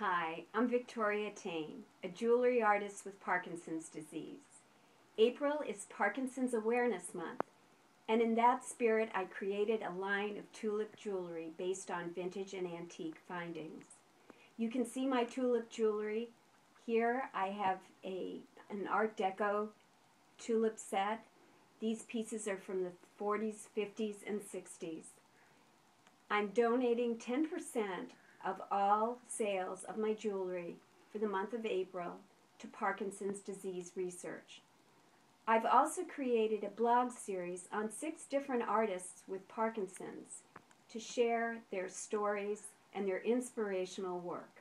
Hi, I'm Victoria Taine, a jewelry artist with Parkinson's disease. April is Parkinson's Awareness Month, and in that spirit I created a line of tulip jewelry based on vintage and antique findings. You can see my tulip jewelry. Here I have an Art Deco tulip set. These pieces are from the 40s, 50s, and 60s. I'm donating 10% of all sales of my jewelry for the month of April to Parkinson's disease research. I've also created a blog series on 6 different artists with Parkinson's to share their stories and their inspirational work.